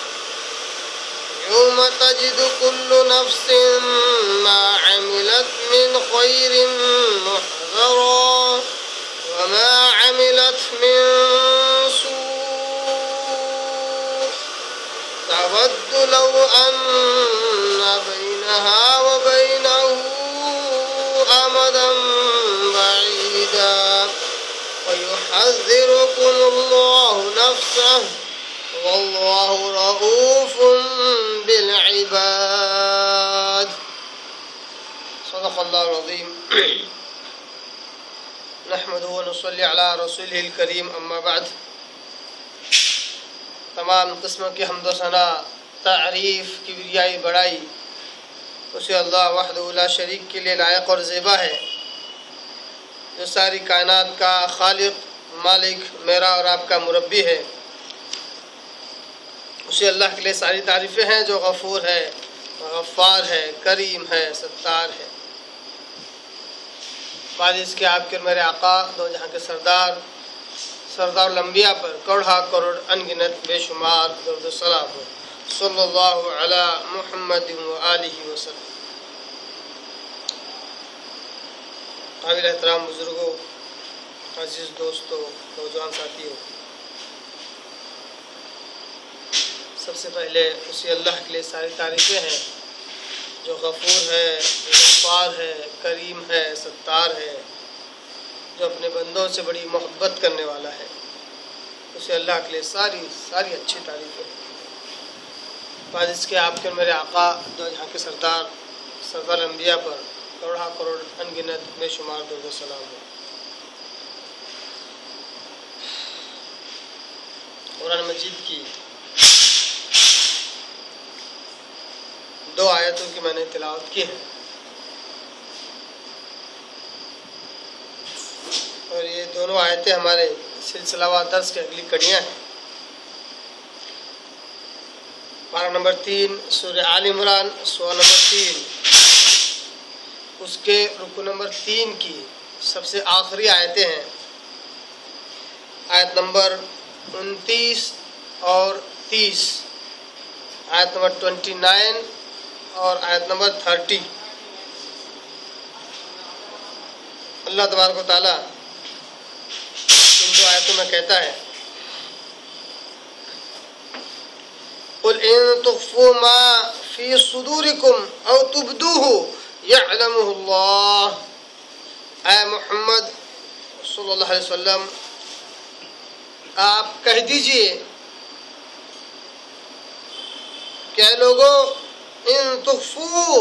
يوم تجد كل نفس ما عملت من خير محضرا وما عملت من سوء تود لو أن بينها وبينه أمدا بعيدا ويحذركم الله نفسه والله رؤوف بالعباد. صدق الله العظيم. نحمده ونصلي على رسوله الكريم. أما بعد. تمام قسم کی حمد و ثنا، تعریف، کبریائی، بڑائی اسے اللہ وحدہ لا شریک کے لیے لائق اور زیبا ہے، جو ساری کائنات کا خالق، مالک، میرا اور آپ کا مربی ہے. اسے اللہ کے لیے ساری تعریفیں ہیں جو غفور ہے، غفار ہے، کریم ہے، ستار ہے. بعد اس کے آپ کے میرے آقا، دو جہاں کے سردار، سردار الانبیاء پر کروڑا کروڑ انگنت بے شمار درود و سلام ہو. صلی اللہ علی محمد و آلہ وسلم. قابل احترام بزرگوں، عزیز دوستوں، نوجوان ساتھیوں، سب سے پہلے اسی اللہ کے لیے ساری تعریفیں ہیں جو غفور ہے، غفار ہے، کریم ہے، ستار ہے، جو اپنے بندوں سے بڑی محبت کرنے والا ہے. اسی اللہ کے لیے ساری اچھی تعریفیں ہیں. بعد اس کے آپ کے میرے آقا، جو یہاں کے سردار، سردار الانبیاء پر کروڑا کروڑ انگنت بے شمار درود و سلام ہو. قرآن مجید کی دو آیتوں کی میں نے تلاوت کی ہے، اور یہ دونوں آیتیں ہمارے سلسلہ وار درس کے اگلی کڑیاں ہیں. پارہ نمبر 3 سورہ آل عمران، سورہ نمبر 3، اس کے رکوع نمبر 3 کی سب سے آخری آیتیں ہیں. آیت نمبر 29 اور 30، آیت نمبر 29 اور آیت نمبر 30. اللہ تبارک و تعالیٰ ان دو آیتوں میں کہتا ہے قُلْ إِن تُخْفُوا مَا فِي صُدُورِكُمْ أَوْ تُبْدُوهُ يَعْلَمُهُ اللَّهُ. اے محمد صلی اللہ علیہ وسلم، آپ کہہ دیجئے کہ اے لوگوں، ان تخفوا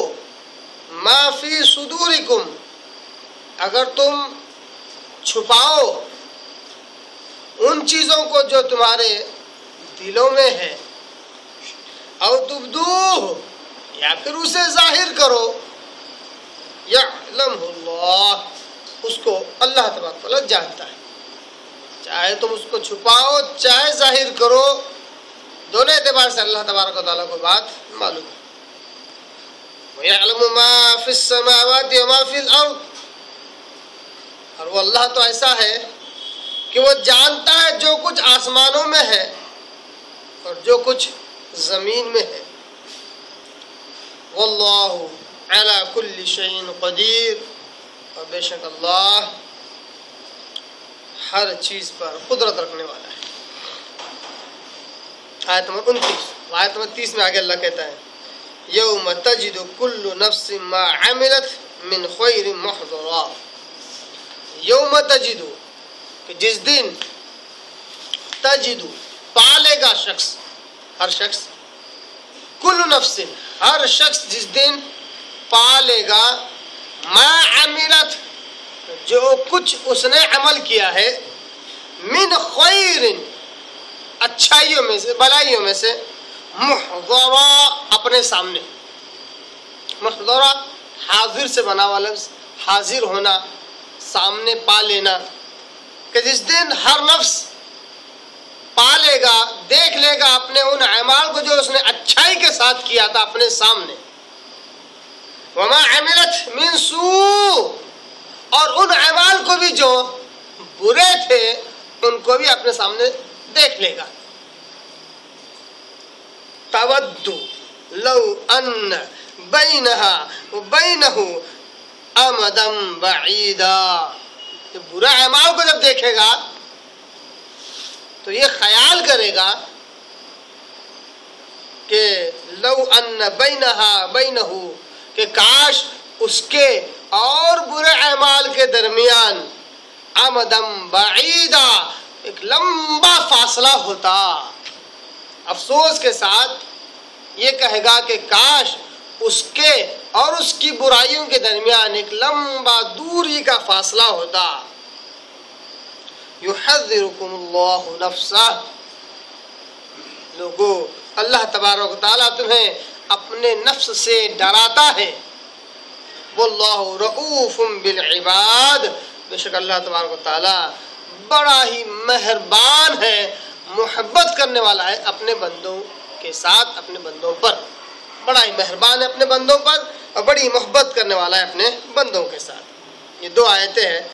ما فی صدورکم، اگر تم چھپاؤ ان چیزوں کو جو تمہارے دلوں میں ہے، او تبدوہ، یا پھر اسے ظاہر کرو، یعلمہ اللہ، اس کو اللہ تبارک و تعالی جانتا ہے. چاہے تم اس کو چھپاؤ، چاہے ظاہر کرو، دونوں اعتبار سے اللہ تبارک و تعالی کو بات معلوم ہے. وَيَعْلَمُ مَا فِي السَّمَاوَاتِ وَمَا فِي الْأَرْضِ، اور وہ اللہ تو ایسا ہے کہ وہ جانتا ہے جو کچھ آسمانوں میں ہے اور جو کچھ زمین میں ہے. وَاللَّهُ عَلَى كُلِّ شَيْءٍ قَدِيرٌ، اور بے شک اللہ ہر چیز پر قدرت رکھنے والا ہے. آیت نمبر 29 آیت نمبر 30 میں آگے اللہ کہتا ہے یوم تجد کل نفس ما عملت من خیر محضرا. یوم تجد، कि जिस दिन तजिदु पालेगा शख्स, हर शख्स, कुल नफ्सिन हर शख्स जिस दिन पालेगा मा अमिलत जो कुछ उसने अमल किया है मिन खैरिन अच्छाइयों में से, भलाइयों में से, मुहदरा अपने सामने, मुहदरा हाजिर से बना हुआ लफ्ज़, हाजिर होना, सामने पा लेना, कि जिस दिन हर नफ्स पा लेगा, देख लेगा अपने उन अमाल को जो उसने अच्छाई के साथ किया था अपने सामने, वमा अमिलत मिन सू और उन अमाल को भी जो बुरे थे उनको भी अपने सामने देख लेगा। तवद्दु लव अन्न बैनहा बैनहु अमदम बईदा, बुरा अमाल को जब देखेगा तो ये ख्याल करेगा कि लव अन्न बैनहा बैनहु के काश उसके और बुरे अमाल के दरमियान अमदम बईदा एक लंबा फासला होता। अफसोस के साथ ये कहेगा कि काश उसके और उसकी बुराइयों के दरमियान एक लंबा दूरी का फासला होता। युहज़िरुकुमुल्लाहु नफ्सा, लोगो अल्लाह तबारक व तआला तुम्हें अपने नफ्स से डराता है। वल्लाहु रऊफ़ुम बिल इबाद, बेशक अल्लाह तबारक व तआला बड़ा ही मेहरबान है, मोहब्बत करने वाला है अपने बंदों के साथ, अपने बंदों पर बड़ा ही मेहरबान है अपने बंदों पर और बड़ी मोहब्बत करने वाला है अपने बंदों के साथ। ये दो आयतें हैं।